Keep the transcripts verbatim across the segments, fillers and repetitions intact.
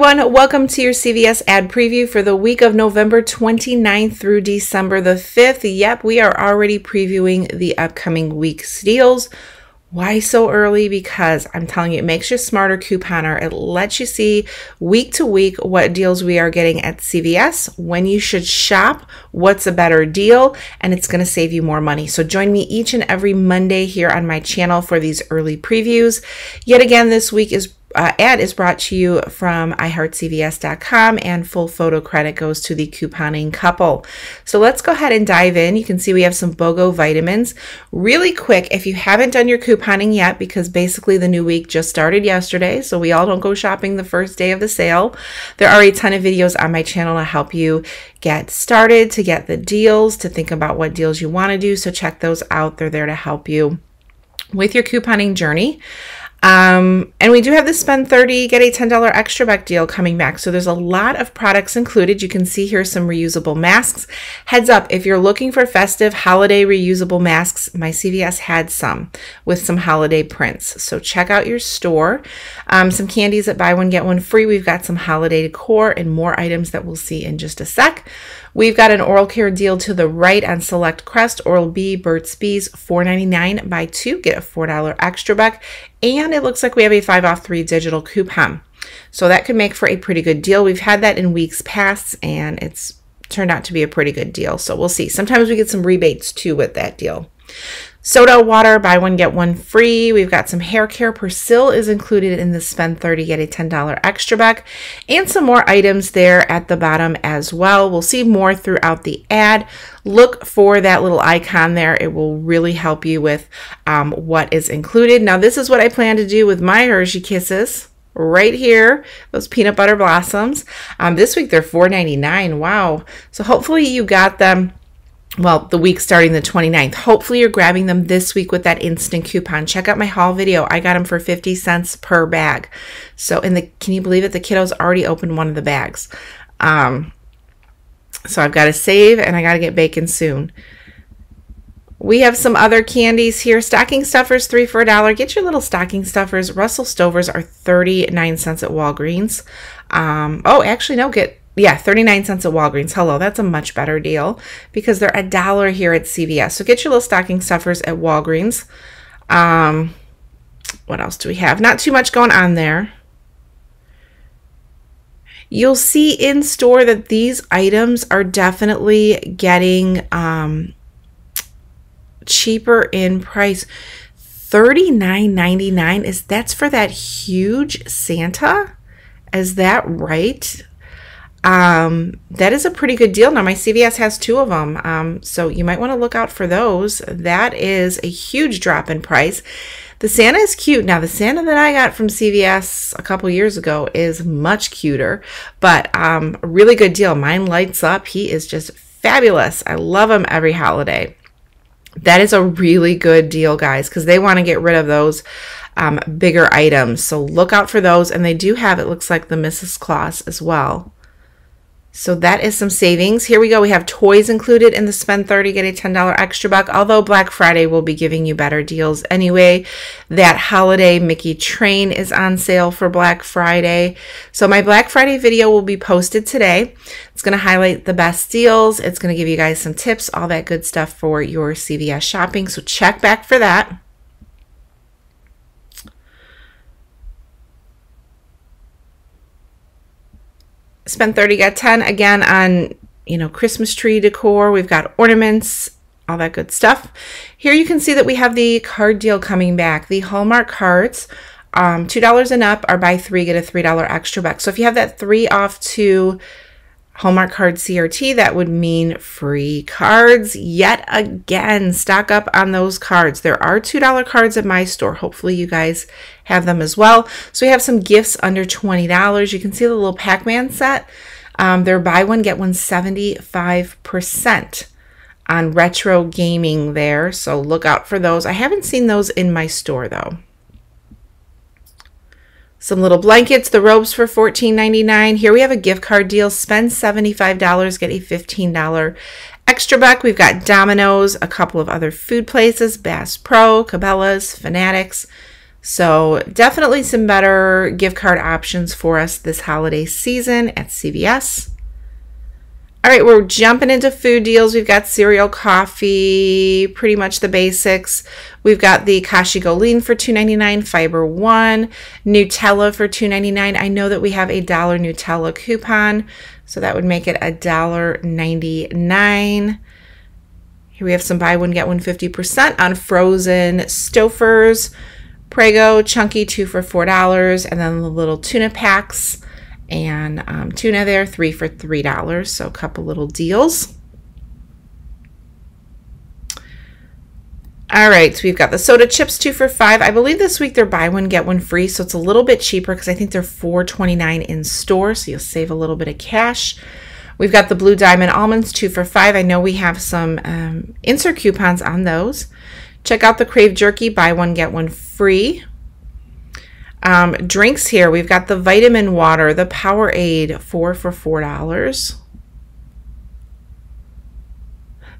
everyone, welcome to your C V S ad preview for the week of November twenty-ninth through December the fifth. Yep, we are already previewing the upcoming week's deals. Why so early? Because I'm telling you, it makes you a smarter couponer. It lets you see week to week what deals we are getting at C V S, when you should shop, what's a better deal, and it's going to save you more money. So join me each and every Monday here on my channel for these early previews. Yet again, this week is Uh, ad is brought to you from i heart c v s dot com, and full photo credit goes to the couponing couple. So let's go ahead and dive in. You can see we have some BOGO vitamins. Really quick, if you haven't done your couponing yet, because basically the new week just started yesterday, so we all don't go shopping the first day of the sale, there are a ton of videos on my channel to help you get started, to get the deals, to think about what deals you want to do. So check those out. They're there to help you with your couponing journey. Um, and we do have the spend thirty, get a ten dollar extra back deal coming back. So there's a lot of products included. You can see here some reusable masks. Heads up, if you're looking for festive holiday reusable masks, my C V S had some with some holiday prints. So check out your store. Um, some candies at buy one, get one free. We've got some holiday decor and more items that we'll see in just a sec. We've got an oral care deal to the right on Select Crest, Oral-B, Burt's Bees, four ninety-nine buy two, get a four dollar extra buck. And it looks like we have a five off three digital coupon. So that could make for a pretty good deal. We've had that in weeks past and it's turned out to be a pretty good deal. So we'll see. Sometimes we get some rebates too with that deal. Soda water, buy one, get one free. We've got some hair care. Persil is included in the spend thirty, get a ten dollar extra back, and some more items there at the bottom as well. We'll see more throughout the ad. Look for that little icon there. It will really help you with um, what is included. Now, this is what I plan to do with my Hershey Kisses. Right here, those peanut butter blossoms. Um, this week, they're four ninety-nine. Wow. So hopefully you got them. Well, the week starting the twenty-ninth. Hopefully you're grabbing them this week with that instant coupon. Check out my haul video. I got them for fifty cents per bag. So, and the, can you believe it? The kiddos already opened one of the bags. Um, so I've got to save and I got to get bacon soon. We have some other candies here. Stocking stuffers, three for a dollar. Get your little stocking stuffers. Russell Stover's are thirty-nine cents at Walgreens. Um, oh, actually no, get Yeah, thirty-nine cents at Walgreens. Hello, that's a much better deal because they're a dollar here at C V S. So get your little stocking stuffers at Walgreens. Um, what else do we have? Not too much going on there. You'll see in store that these items are definitely getting um, cheaper in price. thirty-nine ninety-nine is that's for that huge Santa? Is that right? Um, that is a pretty good deal. Now my C V S has two of them. Um, so you might want to look out for those. That is a huge drop in price. The Santa is cute. Now the Santa that I got from C V S a couple years ago is much cuter, but, um, a really good deal. Mine lights up. He is just fabulous. I love him every holiday. That is a really good deal, guys, because they want to get rid of those um, bigger items. So look out for those. And they do have, it looks like the Missus Claus as well. So that is some savings. Here we go. We have toys included in the spend thirty, get a ten dollar extra buck. Although Black Friday will be giving you better deals anyway. That holiday Mickey train is on sale for Black Friday. So my Black Friday video will be posted today. It's going to highlight the best deals. It's going to give you guys some tips, all that good stuff for your C V S shopping. So check back for that. Spend thirty, get ten again on, you know, Christmas tree decor. We've got ornaments, all that good stuff. Here you can see that we have the card deal coming back. The Hallmark cards, um, two dollars and up are buy three, get a three dollar extra buck. So if you have that three off two Hallmark card C R T, that would mean free cards. Yet again, stock up on those cards. There are two dollar cards at my store. Hopefully you guys have them as well. So we have some gifts under twenty dollars. You can see the little Pac-Man set. Um, they're buy one, get one seventy-five percent on retro gaming there. So look out for those. I haven't seen those in my store though. Some little blankets, the robes for fourteen ninety-nine. Here we have a gift card deal. Spend seventy-five dollars, get a fifteen dollar extra buck. We've got Domino's, a couple of other food places, Bass Pro, Cabela's, Fanatics. So definitely some better gift card options for us this holiday season at C V S. All right, we're jumping into food deals. We've got cereal, coffee, pretty much the basics. We've got the Kashi Go Lean for two ninety-nine, Fiber One, Nutella for two ninety-nine. I know that we have a dollar Nutella coupon, so that would make it a dollar ninety-nine. Here we have some buy one, get one fifty percent on frozen Stouffer's, Prego, Chunky two for four dollars, and then the little tuna packs. And um, tuna there, three for three dollars, so a couple little deals. All right, so we've got the soda chips, two for five. I believe this week they're buy one, get one free, so it's a little bit cheaper because I think they're four twenty-nine in store, so you'll save a little bit of cash. We've got the Blue Diamond Almonds, two for five. I know we have some um, insert coupons on those. Check out the Crave Jerky, buy one, get one free. Um, drinks here, we've got the Vitamin Water, the Powerade, four for four dollars.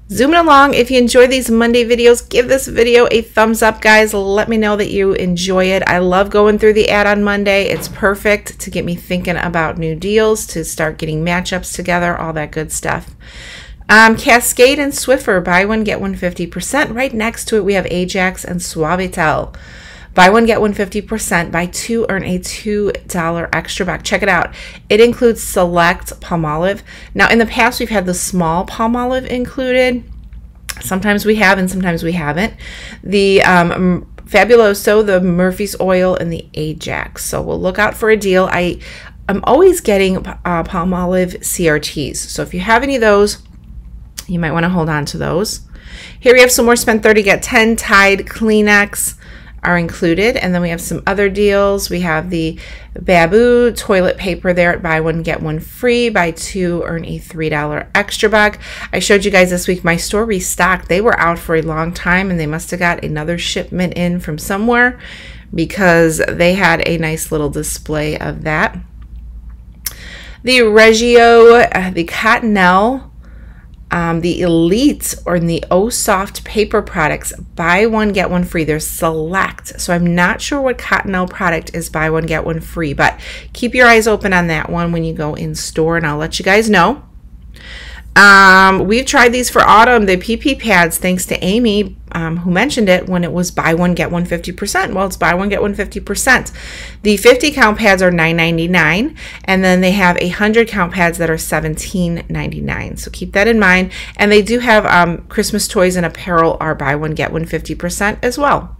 Zooming along, if you enjoy these Monday videos, give this video a thumbs up, guys. Let me know that you enjoy it. I love going through the ad on Monday. It's perfect to get me thinking about new deals, to start getting matchups together, all that good stuff. Um, Cascade and Swiffer, buy one, get one fifty percent. Right next to it, we have Ajax and Suavitel. Buy one, get one fifty percent. Buy two, earn a two dollar extra back. Check it out. It includes select Palmolive. Now, in the past, we've had the small Palmolive included. Sometimes we have and sometimes we haven't. The um, Fabuloso, the Murphy's Oil, and the Ajax. So we'll look out for a deal. I, I'm always getting uh, Palmolive C R Ts. So if you have any of those, you might want to hold on to those. Here we have some more Spend thirty, Get ten. Tide, Kleenex are included, and then we have some other deals. We have the Babu toilet paper there at buy one, get one free. Buy two, earn a three dollar extra buck. I showed you guys this week my store restocked. They were out for a long time, and they must have got another shipment in from somewhere because they had a nice little display of that. The Reggio, uh, the Cottonelle, Um, the Elite, or the O Soft paper products, buy one, get one free. They're select. So I'm not sure what Cottonelle product is buy one, get one free, but keep your eyes open on that one when you go in store, and I'll let you guys know. Um, we've tried these for autumn, the P P pads, thanks to Amy, um, who mentioned it when it was buy one, get one fifty percent. Well, it's buy one, get one fifty percent. The fifty count pads are nine ninety-nine, and then they have one hundred count pads that are seventeen ninety-nine. So keep that in mind. And they do have um, Christmas toys and apparel are buy one, get one fifty percent as well.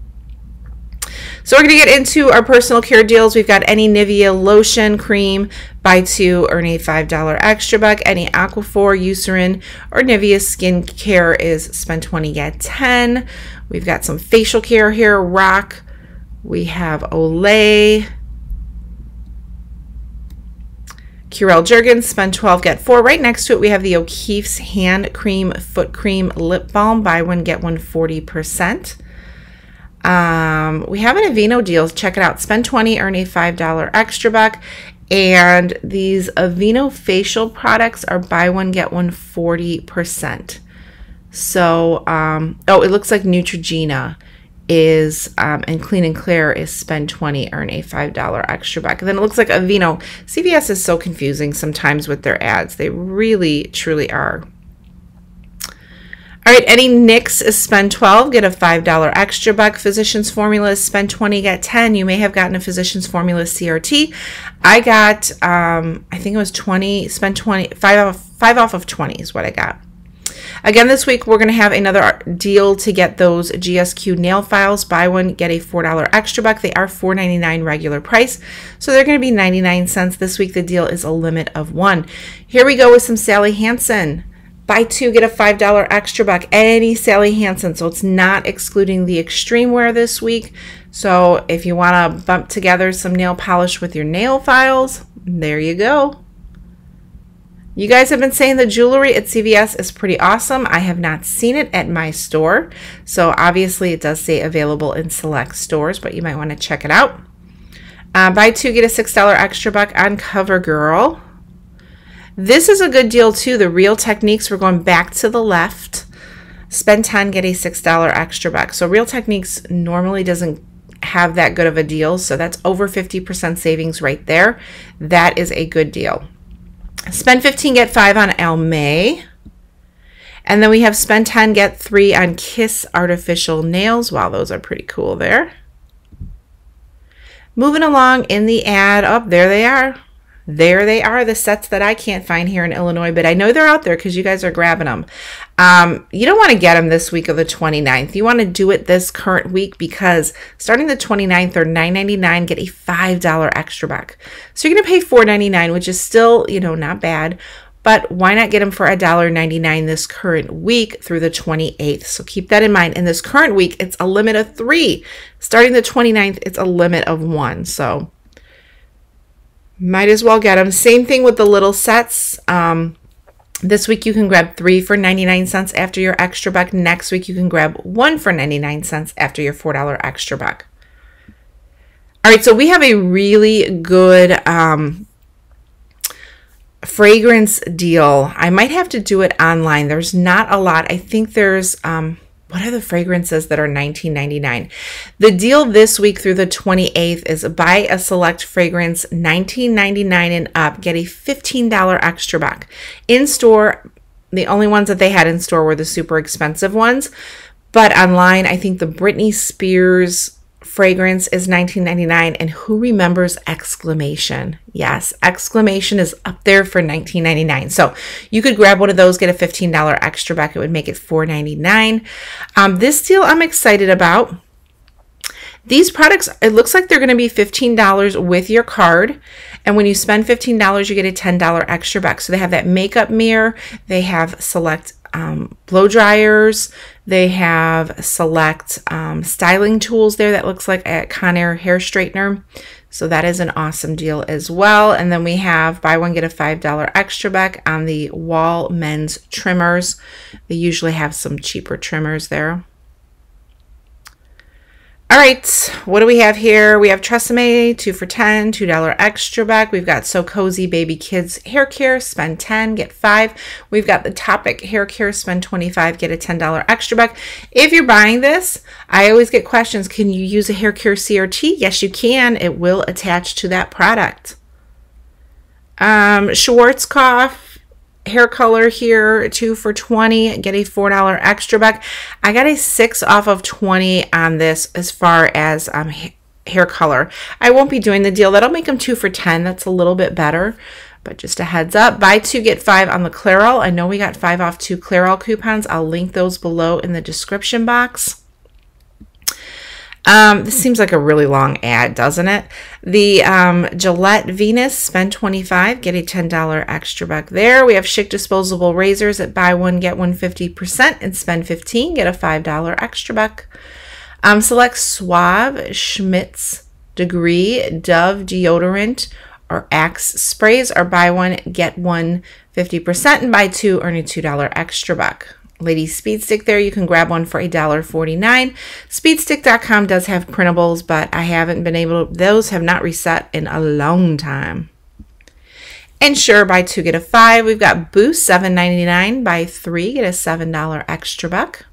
So we're going to get into our personal care deals. We've got any Nivea lotion, cream, buy two, earn a five dollar extra buck. Any Aquaphor, Eucerin, or Nivea skin care is spend twenty, get ten. We've got some facial care here, Rock. We have Olay. Curel Jergens, spend twelve, get four. Right next to it, we have the O'Keeffe's hand cream, foot cream, lip balm, buy one, get one forty percent. Um, we have an Aveeno deal. Check it out. Spend twenty, earn a five dollar extra buck. And these Aveeno facial products are buy one, get one forty percent. So, um, oh, it looks like Neutrogena is, um, and Clean and Clear is spend twenty, earn a five dollar extra buck. And then it looks like Aveeno. C V S is so confusing sometimes with their ads. They really, truly are. All right, any N Y X is spend twelve, get a five dollar extra buck. Physicians Formula is spend twenty, get ten. You may have gotten a Physicians Formula C R T. I got, um, I think it was twenty, spend twenty, five off, five off of twenty is what I got. Again, this week, we're going to have another deal to get those G S Q nail files. Buy one, get a four dollar extra buck. They are four ninety-nine regular price, so they're going to be ninety-nine cents. This week, the deal is a limit of one. Here we go with some Sally Hansen. Buy two, get a five dollar extra buck. Any Sally Hansen. So it's not excluding the extreme wear this week. So if you want to bump together some nail polish with your nail files, there you go. You guys have been saying the jewelry at C V S is pretty awesome. I have not seen it at my store. So obviously it does say available in select stores, but you might want to check it out. Uh, buy two, get a six dollar extra buck on CoverGirl. This is a good deal too, the Real Techniques. We're going back to the left. Spend ten, get a six dollar extra buck. So Real Techniques normally doesn't have that good of a deal. So that's over fifty percent savings right there. That is a good deal. Spend fifteen, get five on Almay. And then we have spend ten, get three on Kiss Artificial Nails. Wow, those are pretty cool there. Moving along in the ad, up oh, there they are. There they are, the sets that I can't find here in Illinois, but I know they're out there because you guys are grabbing them. Um, you don't want to get them this week of the twenty-ninth. You want to do it this current week because starting the twenty-ninth, they're nine ninety-nine, get a five dollar extra buck. So you're going to pay four ninety-nine, which is still, you know, not bad, but why not get them for a dollar ninety-nine this current week through the twenty-eighth? So keep that in mind. In this current week, it's a limit of three. Starting the twenty-ninth, it's a limit of one. So might as well get them. Same thing with the little sets. Um, this week you can grab three for ninety-nine cents after your extra buck. Next week you can grab one for ninety-nine cents after your four dollar extra buck. All right, so we have a really good um, fragrance deal. I might have to do it online. There's not a lot. I think there's... Um, what are the fragrances that are nineteen ninety-nine? The deal this week through the twenty-eighth is buy a select fragrance nineteen ninety-nine and up, get a fifteen dollar extra buck. In store, the only ones that they had in store were the super expensive ones, but online, I think the Britney Spears fragrance is nineteen ninety-nine, and who remembers exclamation? Yes, exclamation is up there for nineteen ninety-nine. So you could grab one of those, get a fifteen dollar extra back. It would make it four ninety-nine. Um, this deal I'm excited about. These products, it looks like they're going to be fifteen dollars with your card. And when you spend fifteen dollars, you get a ten dollar extra back. So they have that makeup mirror. They have select um, blow dryers. They have select um, styling tools there that looks like a Conair hair straightener. So that is an awesome deal as well. And then we have buy one, get a five dollar extra back on the Wall men's trimmers. They usually have some cheaper trimmers there. All right, what do we have here? We have Tresemme, two for ten, two dollar extra back. We've got So Cozy Baby Kids Hair Care, spend ten, get five. We've got the Topic Hair Care, spend twenty-five, get a ten dollar extra back. If you're buying this, I always get questions, can you use a hair care C R T? Yes, you can. It will attach to that product. Um, Schwarzkopf hair color here, two for twenty, get a four dollar extra buck. I got a six off of twenty on this as far as um, ha hair color. I won't be doing the deal. That'll make them two for ten. That's a little bit better, but just a heads up. Buy two, get five on the Clairol. I know we got five off two Clairol coupons. I'll link those below in the description box. Um, this seems like a really long ad, doesn't it? The um, Gillette Venus, spend twenty-five, get a ten dollar extra buck there. We have Schick disposable razors at buy one, get one fifty percent, and spend fifteen, get a five dollar extra buck. Um, select Suave, Schmitz, Degree, Dove deodorant, or Axe sprays, or buy one, get one fifty percent, and buy two, earn a two dollar extra buck. Lady Speed Stick there, you can grab one for a dollar forty-nine. Speed stick dot com does have printables, but I haven't been able to, those have not reset in a long time. And sure, buy two, get a five. We've got Boost, seven ninety-nine, buy three, get a seven dollar extra buck.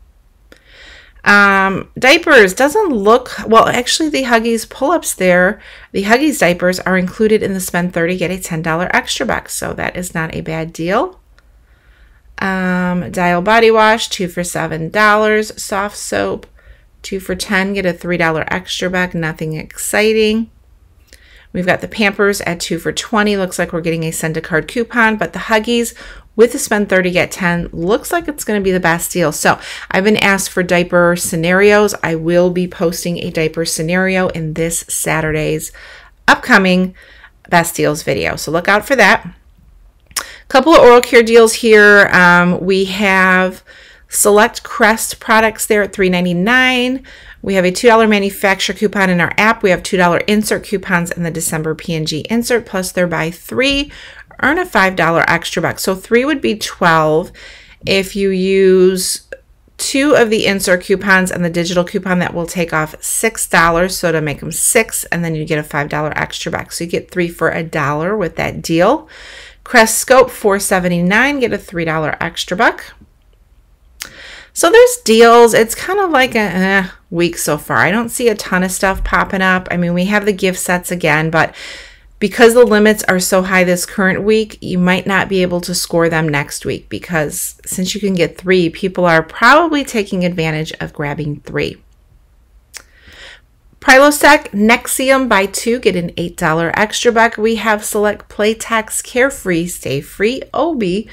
Um, diapers doesn't look, well, actually the Huggies pull-ups there, the Huggies diapers are included in the spend thirty, get a ten dollar extra buck, so that is not a bad deal. Um, Dial body wash, two for seven dollars. Soft soap, two for ten. Get a three dollar extra back. Nothing exciting. We've got the Pampers at two for twenty. Looks like we're getting a send a card coupon, but the Huggies with the spend thirty get ten looks like it's going to be the best deal. So I've been asked for diaper scenarios. I will be posting a diaper scenario in this Saturday's upcoming best deals video. So look out for that. Couple of oral care deals here. Um, we have select Crest products there at three ninety-nine. We have a two dollar manufacturer coupon in our app. We have two dollar insert coupons in the December P and G insert, plus their buy three, earn a five dollar extra buck. So three would be twelve. If you use two of the insert coupons and the digital coupon, that will take off six dollars. So to make them six, and then you get a five dollar extra buck. So you get three for a dollar with that deal. Crest Scope, four seventy-nine, get a three dollar extra buck. So there's deals. It's kind of like a eh, week so far. I don't see a ton of stuff popping up. I mean, we have the gift sets again, but because the limits are so high this current week, you might not be able to score them next week, because since you can get three, people are probably taking advantage of grabbing three. Prilosec Nexium buy two, get an eight dollar extra buck. We have Select Playtex Carefree Stay Free Obi,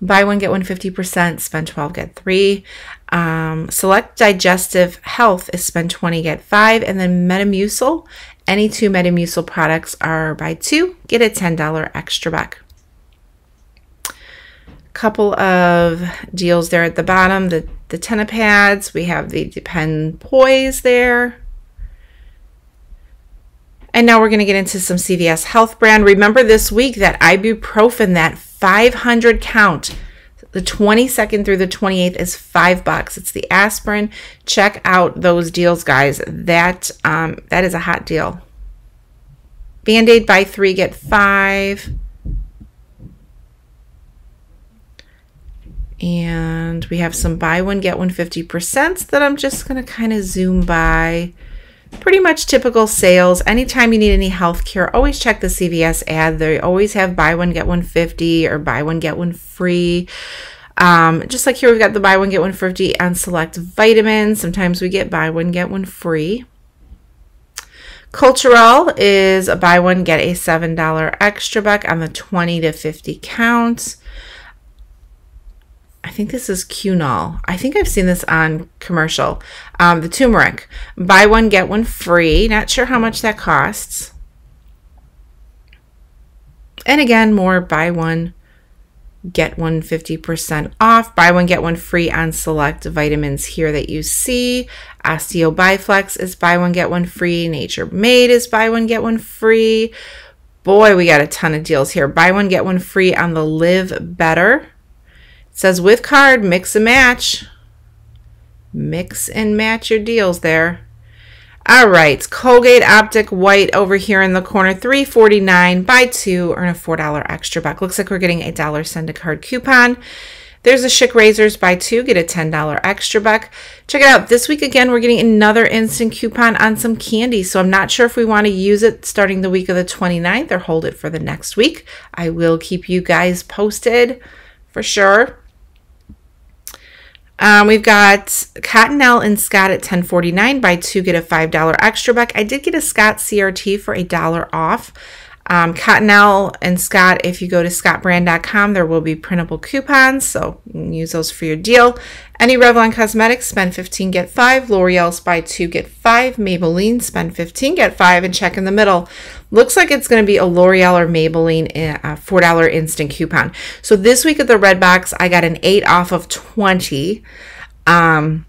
buy one, get one fifty percent, spend twelve, get three. Um, Select Digestive Health is spend twenty, get five. And then Metamucil, any two Metamucil products are buy two, get a ten dollar extra buck. Couple of deals there at the bottom, the, the Tenapads, we have the Depend Poise there. And now we're going to get into some C V S Health brand. Remember this week that ibuprofen, that five hundred count, the twenty-second through the twenty-eighth is five bucks. It's the aspirin. Check out those deals, guys. That um, that is a hot deal. Band-Aid buy three, get five. And we have some buy one, get one fifty percent that I'm just going to kind of zoom by. Pretty much typical sales. Anytime you need any health care, always check the C V S ad. They always have buy one, get one fifty or buy one, get one free. Um, just like here, we've got the buy one, get one fifty on Select Vitamins. Sometimes we get buy one, get one free. Cultural is a buy one, get a seven dollar extra buck on the twenty to fifty count. I think this is Cunol. I think I've seen this on commercial. Um, the turmeric. Buy one, get one free. Not sure how much that costs. And again, more buy one, get one fifty percent off. Buy one, get one free on Select Vitamins here that you see. OsteoBiflex is buy one, get one free. Nature Made is buy one, get one free. Boy, we got a ton of deals here. Buy one, get one free on the Live Better. Says with card, mix and match. Mix and match your deals there. All right, Colgate Optic White over here in the corner, three forty-nine, buy two, earn a four dollar extra buck. Looks like we're getting a dollar send a card coupon. There's a Schick Razors, buy two, get a ten dollar extra buck. Check it out. This week, again, we're getting another instant coupon on some candy, so I'm not sure if we want to use it starting the week of the twenty-ninth or hold it for the next week. I will keep you guys posted for sure. Um, we've got Cottonelle and Scott at ten forty-nine. Buy two, get a five dollar extra buck. I did get a Scott C R T for a dollar off. Um, Cottonelle and Scott, if you go to scott brand dot com, there will be printable coupons, so you can use those for your deal. Any Revlon Cosmetics, spend fifteen, get five. L'Oreal's buy two, get five. Maybelline, spend fifteen, get five. And check in the middle. Looks like it's going to be a L'Oreal or Maybelline four dollar instant coupon. So this week at the Redbox, I got an eight off of twenty. Um,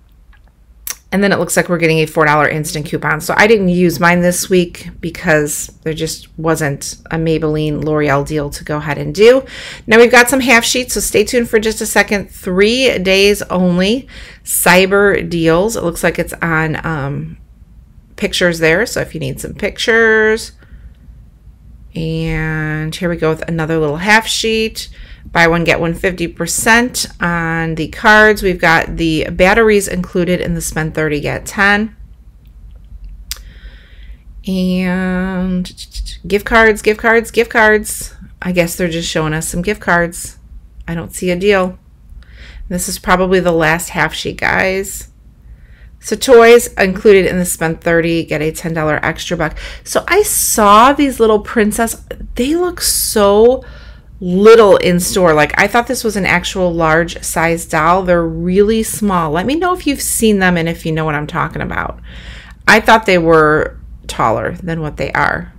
and then it looks like we're getting a four dollar instant coupon. So I didn't use mine this week because there just wasn't a Maybelline L'Oreal deal to go ahead and do. Now we've got some half sheets, so stay tuned for just a second. Three days only cyber deals. It looks like it's on um, pictures there. So if you need some pictures. And here we go with another little half sheet. Buy one, get one fifty percent on the cards. We've got the batteries included in the spend thirty, get ten. And gift cards, gift cards, gift cards. I guess they're just showing us some gift cards. I don't see a deal. This is probably the last half sheet, guys. So toys included in the spend thirty, get a ten dollar extra buck. So I saw these little princess. They look so little in store. Like, I thought this was an actual large size doll. They're really small. Let me know if you've seen them and if you know what I'm talking about. I thought they were taller than what they are.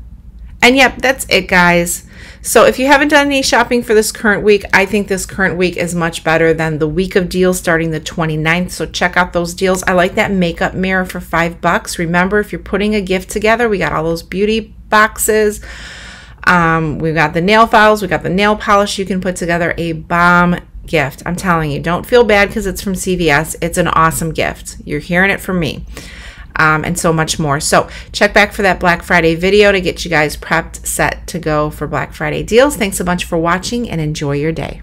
And yep, that's it, guys. So if you haven't done any shopping for this current week, I think this current week is much better than the week of deals starting the twenty-ninth. So check out those deals. I like that makeup mirror for five bucks. Remember, if you're putting a gift together, we got all those beauty boxes. Um, we've got the nail files, we got the nail polish. You can put together a bomb gift. I'm telling you, don't feel bad because it's from C V S. It's an awesome gift. You're hearing it from me. Um, and so much more. So check back for that Black Friday video to get you guys prepped, set to go for Black Friday deals. Thanks a bunch for watching and enjoy your day.